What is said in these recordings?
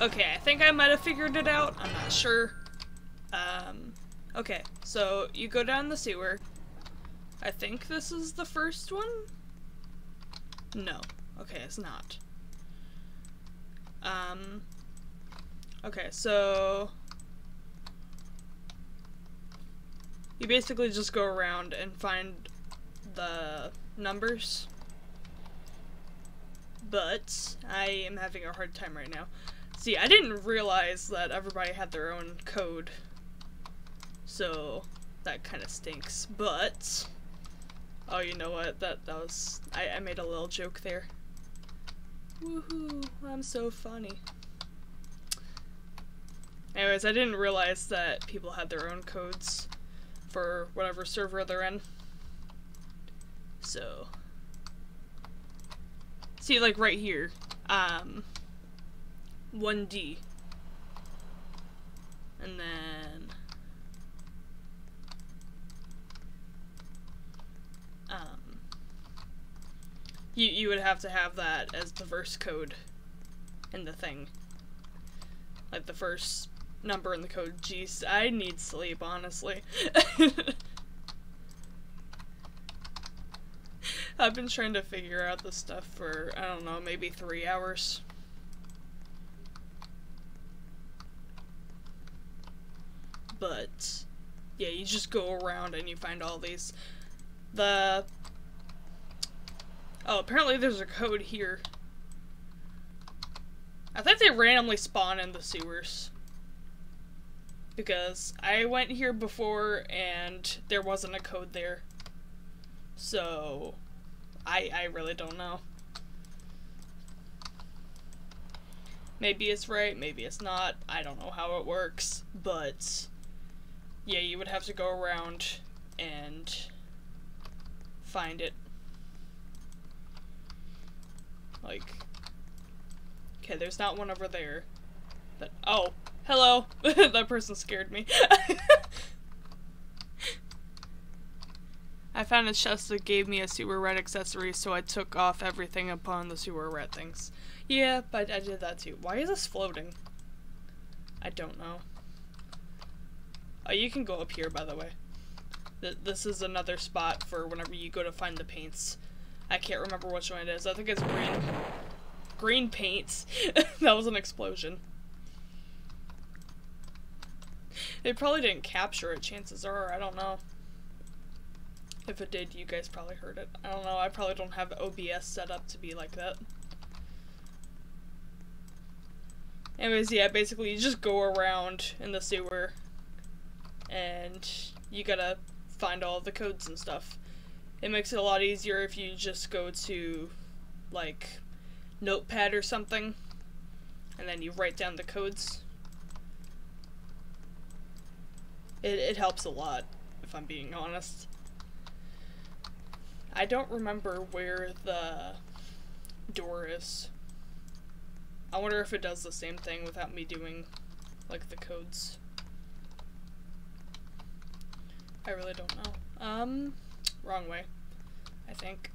Okay, I think I might have figured it out. I'm not sure. Okay, so you go down the sewer. I think this is the first one? No. Okay, it's not. Okay, so you basically just go around and find the numbers. But I am having a hard time right now. See, I didn't realize that everybody had their own code. So that kind of stinks, but oh, you know what? That was I made a little joke there. Woohoo, I'm so funny. Anyways, I didn't realize that people had their own codes for whatever server they're in. So see, like right here, 1D, and then you would have to have that as the first code in the thing, like the first number in the code. Jeez, I need sleep, honestly. I've been trying to figure out this stuff for, I don't know, maybe 3 hours. But yeah, you just go around and you find all these. Oh, apparently there's a code here. I think they randomly spawn in the sewers. Because I went here before and there wasn't a code there. So I really don't know. Maybe it's right, maybe it's not. I don't know how it works, but yeah, you would have to go around and find it. Like, okay, there's not one over there. But oh, hello. That person scared me. I found a chest that gave me a sewer rat accessory, so I took off everything upon the sewer rat things. Yeah, but I did that too. Why is this floating? I don't know. Oh, you can go up here, by the way. This is another spot for whenever you go to find the paints. I can't remember which one it is. I think it's green. Green paints. That was an explosion. It probably didn't capture it, chances are. I don't know. If it did, you guys probably heard it. I don't know, I probably don't have OBS set up to be like that. Anyways, yeah, basically you just go around in the sewer and you gotta find all the codes and stuff. It makes it a lot easier if you just go to, like, Notepad or something, and then you write down the codes. It helps a lot, if I'm being honest. I don't remember where the door is. I wonder if it does the same thing without me doing, like, the codes. I really don't know. Wrong way, I think.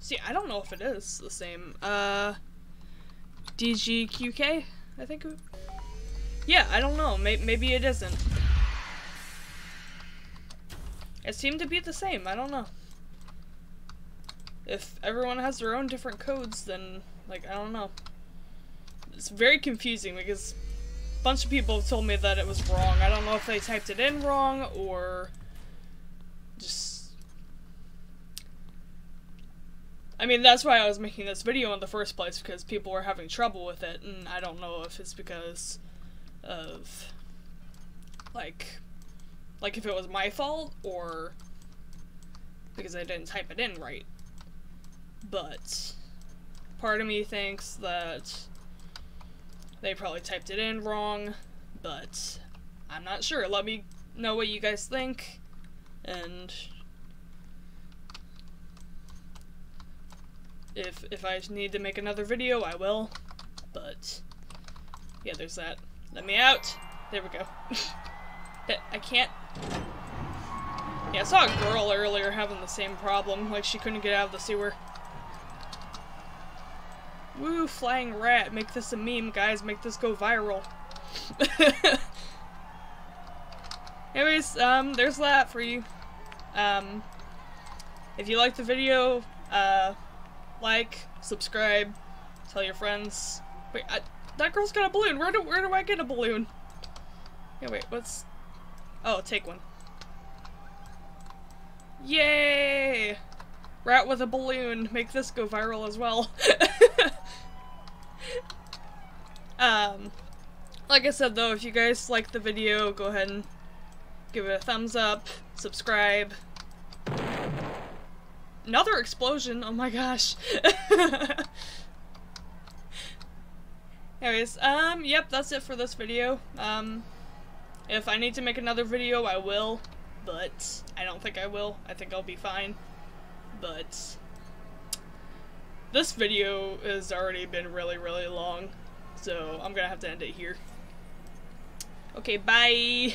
See, I don't know if it is the same. DGQK, I think. Yeah, I don't know. Maybe it isn't. It seemed to be the same. I don't know. If everyone has their own different codes, then, like, I don't know. It's very confusing because a bunch of people have told me that it was wrong. I don't know if they typed it in wrong or just... I mean, that's why I was making this video in the first place, because people were having trouble with it, and I don't know if it's because of, like if it was my fault or because I didn't type it in right. But part of me thinks that they probably typed it in wrong, but I'm not sure. Let me know what you guys think, and if I need to make another video, I will, but yeah, there's that. Let me out! There we go. I can't. Yeah, I saw a girl earlier having the same problem, like she couldn't get out of the sewer. Woo, flying rat, make this a meme, guys, make this go viral. Anyways, there's that for you. If you liked the video, like, subscribe, tell your friends. Wait, that girl's got a balloon. Where do I get a balloon? Yeah, wait, what's... Oh, take one. Yay! Rat with a balloon. Make this go viral as well. Like I said, though, if you guys liked the video, go ahead and give it a thumbs up, subscribe. Another explosion, oh my gosh. Anyways, yep, that's it for this video. If I need to make another video, I will, but I don't think I will. I think I'll be fine, but this video has already been really, really long, so I'm gonna have to end it here. Okay, bye!